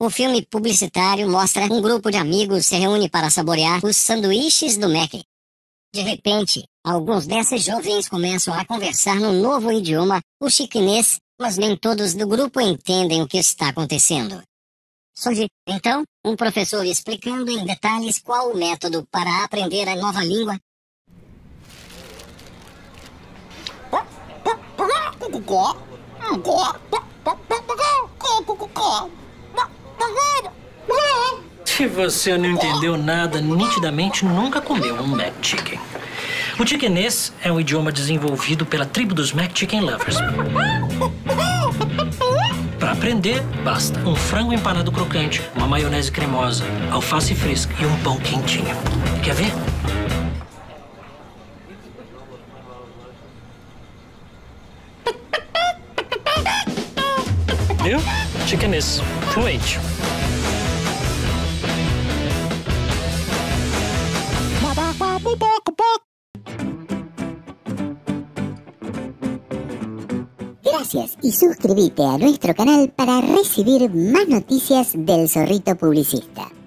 O filme publicitário mostra um grupo de amigos se reúne para saborear os sanduíches do Méqui. De repente, alguns desses jovens começam a conversar num novo idioma, o chickenês, mas nem todos do grupo entendem o que está acontecendo. Surge, então, um professor explicando em detalhes qual o método para aprender a nova língua. Se você não entendeu nada, nitidamente nunca comeu um McChicken. O chickenês é um idioma desenvolvido pela tribo dos McChicken Lovers. Para aprender, basta um frango empanado crocante, uma maionese cremosa, alface fresca e um pão quentinho. Quer ver? Viu? Chickenês. Fluente. Gracias y suscríbete a nuestro canal para recibir más noticias del Zorrito Publicista.